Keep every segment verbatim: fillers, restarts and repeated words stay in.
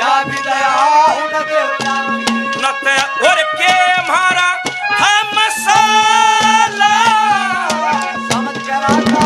या भी दया इन देवता की, नते और के हमारा हम साला समझ कर आता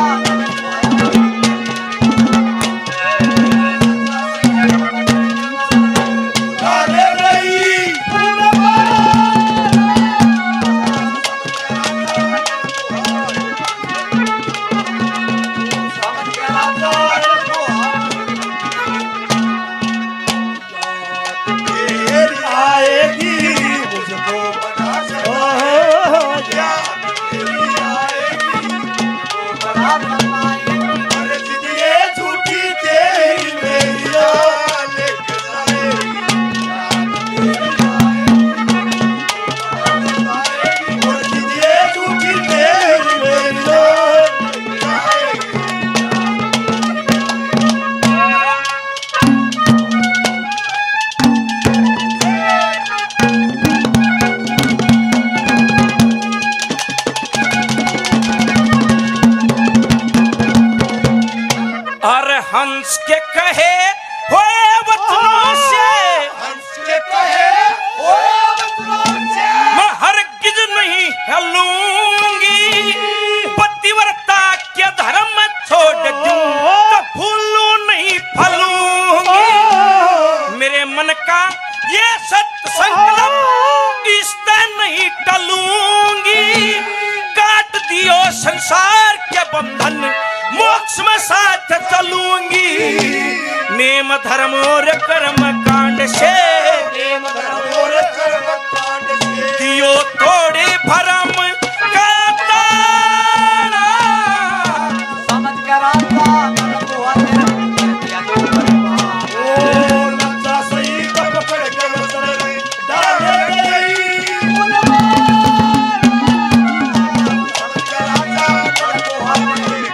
हंस के कहे होए वचनों से, हंस के कहे होए वचनों से मैं हरगिज नहीं हलूंगी, पतिव्रता के धर्म छोड़ दूं तो फूलू नहीं फलूंगी, मेरे मन का ये सत संकल्प इससे नहीं टलूंगी, काट दियो संसार के बंधन मोक्ष में साथ चलूंगी, नेम धर्म और कर्म कांड से, नेम धर्म और कर्म कांड से दियो थोड़े भरम का ताना, समझ कर आता धर्म हुआ तेरा दिया ओ लज्जा सही का पकड़ कर सर में दाढ़े गई, समझ कर आता धर्म हुआ तेरा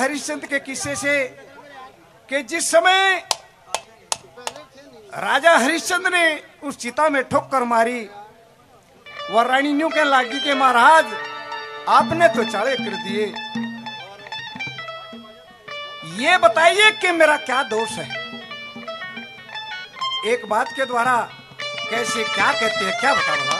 हरिश्चंद्र के किस्से से कि जिस समय राजा हरिश्चंद्र ने उस चिता में ठोकर मारी वह रानी न्यू कहने लगी के महाराज आपने तो चाले कर दिए, ये बताइए कि मेरा क्या दोष है, एक बात के द्वारा कैसे क्या कहते हैं क्या बता रहा?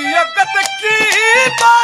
शरीयत की बात।